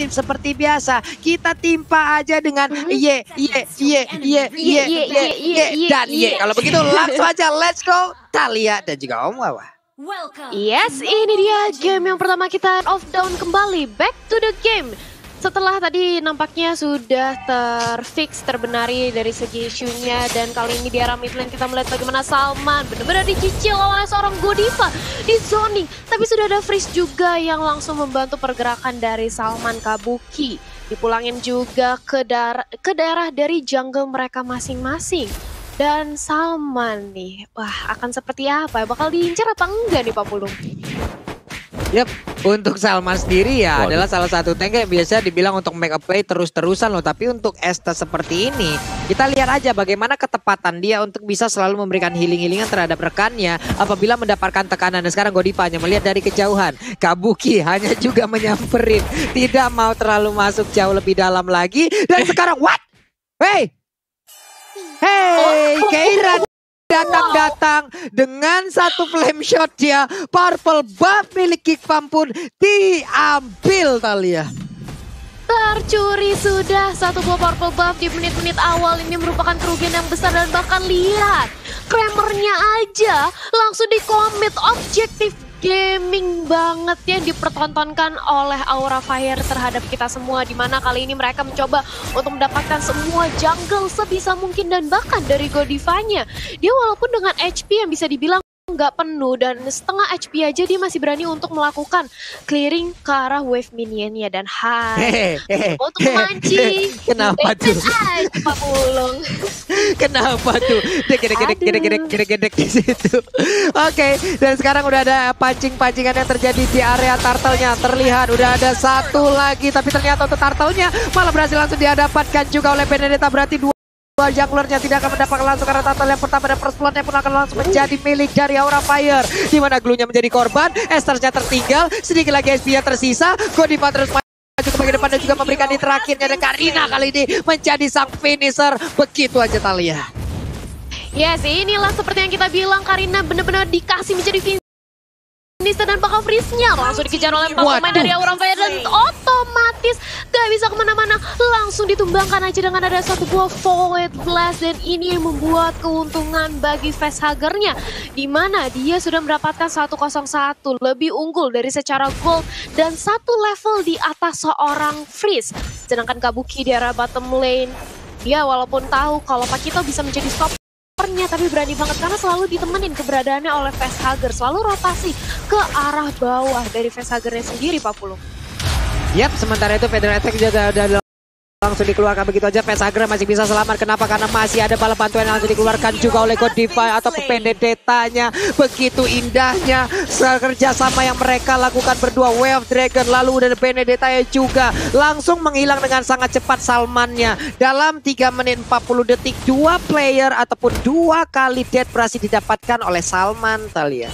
aktif seperti biasa. Kita timpa aja dengan ye dan ye. Kalau begitu langsung aja let's go Talia dan juga Om Wawa. Yes, ini dia game yang pertama kita off down kembali, back to the game. Setelah tadi nampaknya sudah terfix, terbenari dari segi isunya. Dan kali ini di arah midlane kita melihat bagaimana Salman benar-benar dicicil oleh seorang Godiva di zoning. Tapi sudah ada Friz juga yang langsung membantu pergerakan dari Salman. Kabuki dipulangin juga ke daerah dari jungle mereka masing-masing. Dan Salman nih, wah akan seperti apa? Bakal diincar apa enggak nih Pak Pulung? Yap, untuk Salman sendiri ya adalah salah satu tank yang biasa dibilang untuk make up play terus-terusan loh. Tapi untuk Estes seperti ini, kita lihat aja bagaimana ketepatan dia untuk bisa selalu memberikan healing-healingan terhadap rekannya apabila mendapatkan tekanan. Dan sekarang Godiva hanya melihat dari kejauhan. Kabuki hanya juga menyamperin, tidak mau terlalu masuk jauh lebih dalam lagi. Dan sekarang what? Hey! Hey, Kaira datang-datang dengan satu flame shot dia. Purple buff milik Kickpump pun diambil Talia. Tercuri sudah satu buah purple buff di menit-menit awal. Ini merupakan kerugian yang besar dan bahkan lihat Kramernya aja langsung dikomit. Objektif gaming banget yang dipertontonkan oleh Aura Fire terhadap kita semua, dimana kali ini mereka mencoba untuk mendapatkan semua jungle sebisa mungkin dan bahkan dari Godivanya. Dia walaupun dengan HP yang bisa dibilang nggak penuh dan setengah HP aja dia masih berani untuk melakukan clearing ke arah wave minionnya. Dan untuk mancing kenapa tuh? Pak Pulung kenapa tuh? Dia gedek-gedek di situ. Oke, dan sekarang udah ada pancing-pancingan yang terjadi di area turtle-nya. Terlihat udah ada satu lagi, tapi ternyata untuk turtle-nya malah berhasil langsung diadapatkan juga oleh Pendeta. Berarti dua junglernya tidak akan mendapatkan langsung karena turtle yang pertama dan first blood-nya pun akan langsung menjadi milik dari Aura Fire. Di mana Glu-nya menjadi korban, Estes-nya tertinggal, sedikit lagi SP-nya tersisa. Godiva terus maju ke bagian depan dan juga memberikan di terakhirnya. Dan Karina kali ini menjadi sang finisher. Begitu aja Talia. Yes, inilah seperti yang kita bilang, Karina benar-benar dikasih menjadi finisher dan bakal Friz-nya langsung dikejar oleh pemain dari Aura Fire dan otomatis gak bisa kemana-mana, langsung ditumbangkan aja dengan ada satu buah void blast. Dan ini yang membuat keuntungan bagi Faceharger-nya, dimana dia sudah mendapatkan 101 lebih unggul dari secara gold dan satu level di atas seorang Friz. Sedangkan Kabuki di arah bottom lane, dia walaupun tahu kalau Pakito bisa menjadi stop, tapi berani banget karena selalu ditemenin keberadaannya oleh Faceharger, selalu rotasi ke arah bawah dari Faceharger-nya sendiri Pak Pulung. Yap, sementara itu Feather Attack juga udah langsung dikeluarkan begitu aja. Faceharger masih bisa selamat, kenapa? Karena masih ada bala bantuan yang langsung dikeluarkan juga oleh Godiva atau Pendetanya. Begitu indahnya kerjasama yang mereka lakukan berdua. Way of Dragon lalu udah Pendetanya juga langsung menghilang dengan sangat cepat Salmannya. Dalam 3 menit 40 detik 2 player ataupun 2 kali dead berhasil didapatkan oleh Salman Talia.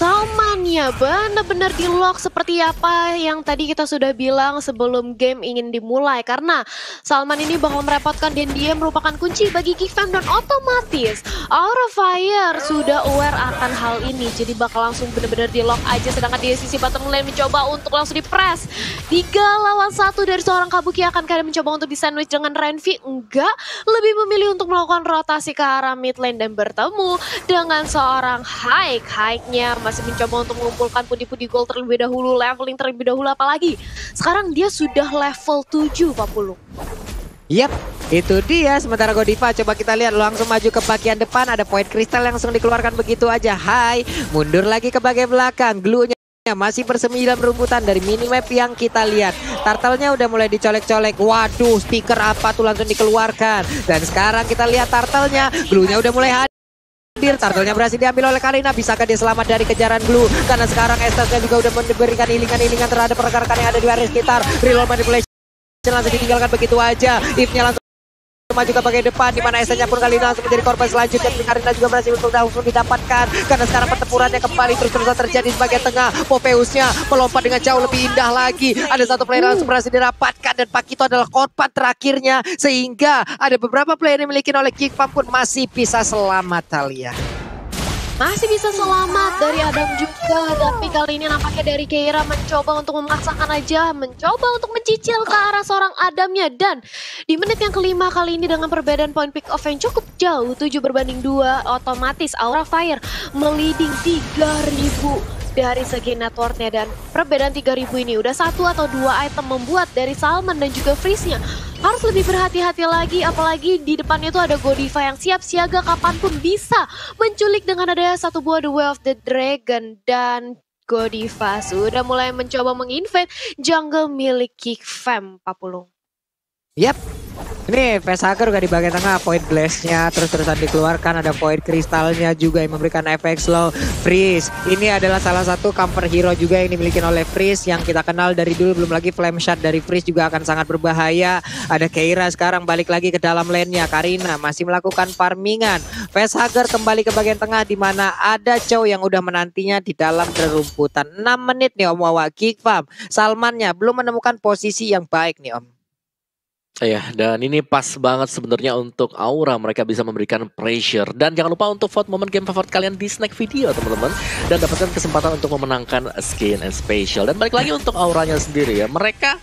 Salmannya benar-benar di lock seperti apa yang tadi kita sudah bilang sebelum game ingin dimulai, karena Salman ini bakal merepotkan dan dia merupakan kunci bagi Geek Fam dan otomatis Aura Fire sudah aware akan hal ini, jadi bakal langsung benar-benar di lock aja. Sedangkan di sisi bottom lane mencoba untuk langsung di press 3 lawan 1 dari seorang Kabuki. Akan kalian mencoba untuk di sandwich dengan Renvi? Enggak, lebih memilih untuk melakukan rotasi ke arah mid lane dan bertemu dengan seorang Haik. Haiknya masih mencoba untuk mengumpulkan pundi-pundi gold terlebih dahulu, leveling terlebih dahulu, apalagi sekarang dia sudah level 7 Pak Pulung. Yap, itu dia. Sementara Godiva coba kita lihat langsung maju ke bagian depan, ada poin kristal yang langsung dikeluarkan begitu aja. Hai, mundur lagi ke bagian belakang. Glunya masih bersemi dalam rumputan dari minimap yang kita lihat. Turtle-nya udah mulai dicolek-colek. Waduh, stiker apa tuh langsung dikeluarkan. Dan sekarang kita lihat turtle-nya, Glunya udah mulai hadir. Turtle-nya berhasil diambil oleh Karina. Bisakah dia selamat dari kejaran Glu? Karena sekarang Estes-nya juga udah memberikan healingan-healingan terhadap rekan-rekan yang ada di area sekitar. Reload manipulation langsung ditinggalkan begitu aja. Eve-nya langsung maju ke bagian depan, di mana Estes-nya pun kali ini langsung menjadi korban selanjutnya. Karina juga berhasil untuk langsung didapatkan. Karena sekarang pertempurannya kembali terus-terusan terjadi di bagian tengah. Popeus-nya melompat dengan jauh lebih indah lagi. Ada satu player langsung berhasil dirapatkan dan Pakito adalah korban terakhirnya, sehingga ada beberapa player yang dimiliki oleh Kickpump pun masih bisa selamat Talia. Masih bisa selamat dari Adam juga, tapi kali ini nampaknya dari Keira mencoba untuk memaksakan aja, mencoba untuk mencicil ke arah seorang Adamnya. Dan di menit yang kelima kali ini dengan perbedaan point pick off yang cukup jauh, 7 berbanding 2, otomatis Aura Fire meleading 3.000 dari segi networknya, dan perbedaan 3.000 ini udah 1 atau 2 item membuat dari Salman dan juga Freeze-nya harus lebih berhati-hati lagi, apalagi di depannya tuh ada Godiva yang siap siaga kapanpun bisa menculik dengan adanya 1 buah The Way of the Dragon. Dan Godiva sudah mulai mencoba menginvade jungle milik Geek Fam, Pak Pulung. Yap, ini Faceharger udah di bagian tengah, point blast-nya terus-terusan dikeluarkan, ada point kristalnya juga yang memberikan efek slow. Freeze, ini adalah salah satu counter hero juga yang dimiliki oleh Freeze yang kita kenal dari dulu, belum lagi flame shot dari Freeze juga akan sangat berbahaya. Ada Keira sekarang balik lagi ke dalam lane-nya, Karina masih melakukan farmingan. Faceharger kembali ke bagian tengah di mana ada Chow yang udah menantinya di dalam kerumputan. 6 menit nih Om Wawa, Geek Fam, Salmannya belum menemukan posisi yang baik nih Om. Ya, dan ini pas banget sebenarnya untuk Aura, mereka bisa memberikan pressure. Dan jangan lupa untuk vote momen game favorit kalian di snack video teman-teman, dan dapatkan kesempatan untuk memenangkan skin and special. Dan balik lagi untuk Auranya sendiri ya, mereka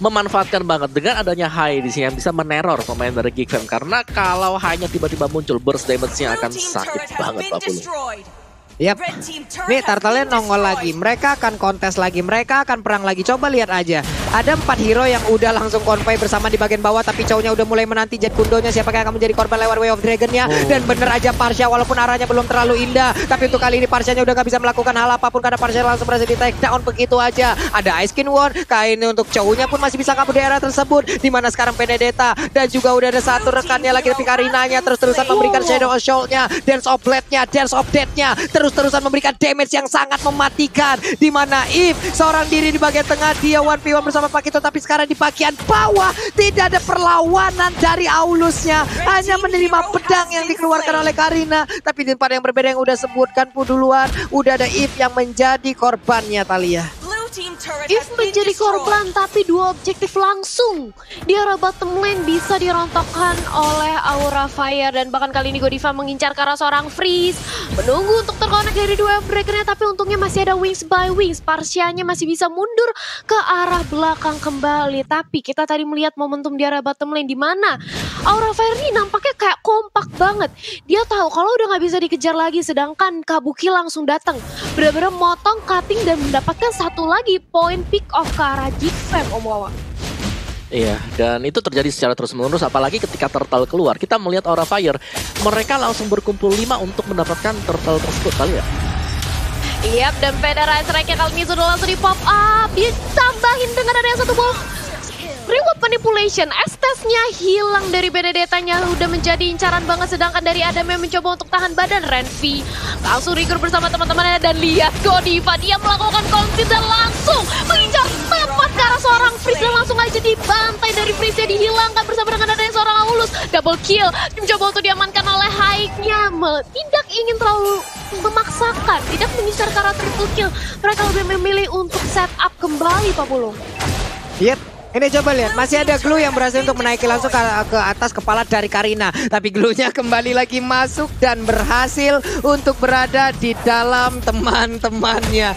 memanfaatkan banget dengan adanya Hai di sini yang bisa meneror pemain dari Geek Fam, karena kalau Hai-nya tiba-tiba muncul, burst damage-nya akan sakit banget Pak Pulung. Yap, nih Turtle-nya nongol lagi, mereka akan kontes lagi, mereka akan perang lagi. Coba lihat aja, ada 4 hero yang udah langsung konvoy bersama di bagian bawah, tapi Chow-nya udah mulai menanti Jet Kundo-nya, siapa yang akan menjadi korban lewat Way of Dragon-nya. Dan bener aja Parsia, walaupun arahnya belum terlalu indah, tapi untuk kali ini Parsia-nya udah gak bisa melakukan hal apapun karena Parsia langsung berhasil di take down begitu aja. Ada Ice King One, kainnya untuk Chow-nya pun masih bisa kabur di daerah tersebut, dimana sekarang Pendeta dan juga udah ada satu rekannya lagi, tapi Karinanya terus-terusan memberikan Shadow Assault-nya, Dance of Blade-nya, Dance of Death-nya, terus-terusan memberikan damage yang sangat mematikan. Dimana Eve seorang diri di bagian tengah, dia 1v1 bersama Pakito, tapi sekarang di bagian bawah tidak ada perlawanan dari Aulusnya, hanya menerima pedang yang dikeluarkan oleh Karina. Tapi di tempat yang berbeda yang udah sebutkan pun duluan, udah ada Eve yang menjadi korbannya, Talia. Eve menjadi korban, tapi 2 objektif langsung di arah bottom lane bisa dirontokkan oleh Aura Fire. Dan bahkan kali ini Godiva mengincar ke arah seorang Freeze, menunggu untuk terkonek dari 2 breakernya, tapi untungnya masih ada wings by wings. Parsianya masih bisa mundur ke arah belakang kembali. Tapi kita tadi melihat momentum di arah bottom lane di mana Aura Fire ini nampaknya kayak kompak banget. Dia tahu kalau udah gak bisa dikejar lagi, sedangkan Kabuki langsung datang, benar-benar motong, cutting, dan mendapatkan satu lagi point pick off ke arah Geek Fam, Om Wawa. Iya, dan itu terjadi secara terus-menerus, apalagi ketika Turtle keluar. Kita melihat Aura Fire, mereka langsung berkumpul 5 untuk mendapatkan Turtle tersebut, kali ya. Iya, dan pada right track-nya kali ini sudah langsung di pop up, ditambahin dengan ada yang 1 buah reward manipulation. Estes-nya hilang dari BDDT-nya, udah menjadi incaran banget, sedangkan dari Adam yang mencoba untuk tahan badan. Renvi langsung rekrut bersama teman-temannya, dan lihat Godiva, dia melakukan konsit dan langsung mengincar tepat ke arah seorang Friz, dan langsung aja dibantai dari Friz-nya, dihilangkan bersama dengan adanya seorang Aulus. Double kill mencoba untuk diamankan oleh Haik-nya, tidak ingin terlalu memaksakan, tidak mengincar ke arah triple kill, mereka lebih memilih untuk set up kembali, Pak Pulung. Yep. Ini coba lihat, masih ada Glu yang berhasil untuk menaiki langsung ke atas kepala dari Karina. Tapi Glunya kembali lagi masuk dan berhasil untuk berada di dalam teman-temannya.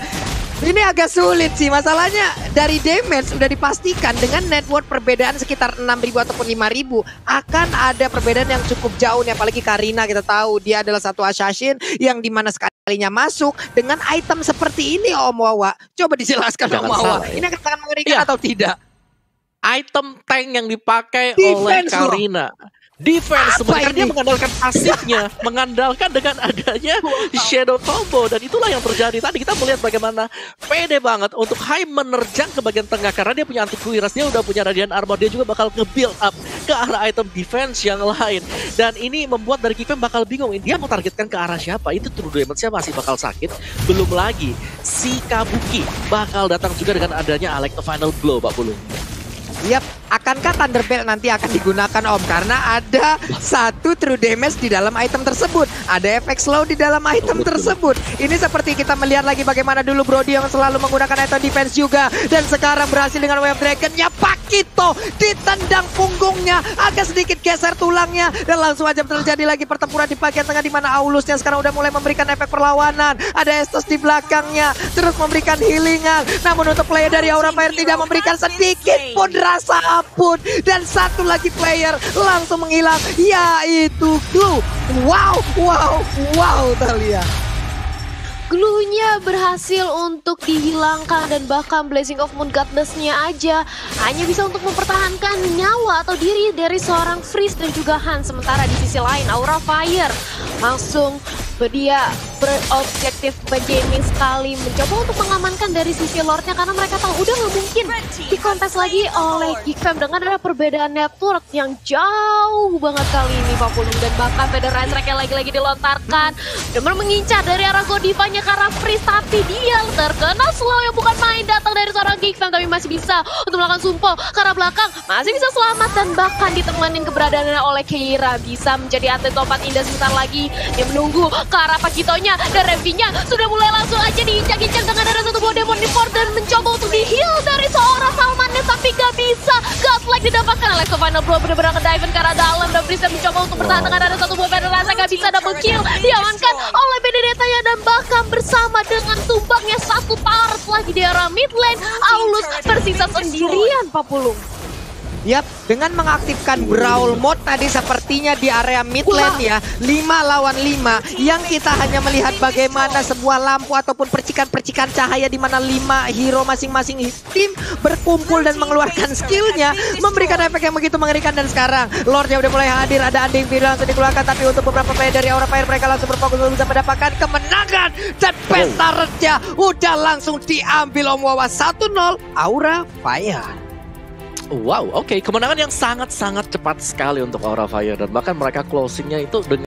Ini agak sulit sih, masalahnya dari damage sudah dipastikan dengan network perbedaan sekitar 6.000 ataupun 5.000. Akan ada perbedaan yang cukup jauh nih, apalagi Karina kita tahu dia adalah satu assassin yang dimana sekalinya masuk dengan item seperti ini Om Wawa. Coba dijelaskan Om Wawa, ini akan mengerikan atau tidak? Item tank yang dipakai defense oleh Karina, defense, sebenarnya dia mengandalkan pasifnya, mengandalkan dengan adanya Shadow Combo, dan itulah yang terjadi. Tadi kita melihat bagaimana pede banget untuk Hai menerjang ke bagian tengah, karena dia punya anti-clearance, dia udah punya Radian Armor, dia juga bakal nge-build up ke arah item defense yang lain. Dan ini membuat dari Geek Fam bakal bingung, dia mau targetkan ke arah siapa, itu true damage-nya masih bakal sakit. Belum lagi si Kabuki bakal datang juga dengan adanya Electro Final Blow, Pak Pulung. Yap, akankah Thunder Bell nanti akan digunakan Om? Karena ada satu true damage di dalam item tersebut. Ada efek slow di dalam item tersebut. Ini seperti kita melihat lagi bagaimana dulu Brody yang selalu menggunakan item defense juga. Dan sekarang berhasil dengan Way of Dragon-nya. Pakito ditendang punggungnya, agak sedikit geser tulangnya. Dan langsung aja terjadi lagi pertempuran di bagian tengah, di mana Aulusnya sekarang udah mulai memberikan efek perlawanan. Ada Estes di belakangnya, terus memberikan healingan. Namun untuk player dari Aura Fire tidak memberikan sedikit pun rasa ampun. Dan satu lagi player langsung menghilang, yaitu Glu. Wow, wow, wow Talia. Glunya berhasil untuk dihilangkan, dan bahkan Blazing of Moon Godness-nya aja hanya bisa untuk mempertahankan nyawa atau diri dari seorang Friz dan juga Han. Sementara di sisi lain Aura Fire langsung dia berobjektif bergaming sekali, mencoba untuk mengamankan dari sisi Lordnya, karena mereka tahu udah nggak mungkin dikontes lagi oleh Geek Fam dengan ada perbedaan network yang jauh banget kali ini Pak Pulung. Dan bahkan Federer Track yang lagi-lagi dilontarkan Demon mengincar dari arah Godivanya karena Freeze, tapi dia terkena slow yang bukan main datang dari seorang Geek Fam, tapi masih bisa untuk melakukan sumpel karena belakang, masih bisa selamat, dan bahkan ditemanin keberadaannya oleh Keira, bisa menjadi atlet lompat indah sebentar lagi yang menunggu ke arah Pakitonya. Dan Renvi-nya sudah mulai langsung aja diinjak-injak dengan ada satu buah Demon di port, dan mencoba untuk di-heal dari seorang Salman-nya, tapi gak bisa. Godlike didapatkan oleh Final Blow, bener-bener ngedive-in karena dalam, dan Freeze mencoba untuk bertahan dengan ada satu buah Federer, gak bisa, double kill diamankan oleh BDDT-nya, dan bahkan bersama dengan tumbangnya satu turret lagi di arah mid lane, Aulus tersisa sendirian Pak Pulung. Yap, dengan mengaktifkan Brawl Mode tadi sepertinya di area mid lane ya, 5 lawan 5, yang kita hanya melihat bagaimana sebuah lampu ataupun percikan-percikan cahaya di mana 5 hero masing-masing tim berkumpul dan mengeluarkan skillnya, memberikan efek yang begitu mengerikan. Dan sekarang Lordnya udah mulai hadir, ada Anding Video langsung dikeluarkan, tapi untuk beberapa player dari Aura Fire mereka langsung berfokus untuk bisa mendapatkan kemenangan, dan pestarnya udah langsung diambil Om Wawa 1-0 Aura Fire. Wow, oke. Kemenangan yang sangat-sangat cepat sekali untuk Aura Fire, dan bahkan mereka closingnya itu dengan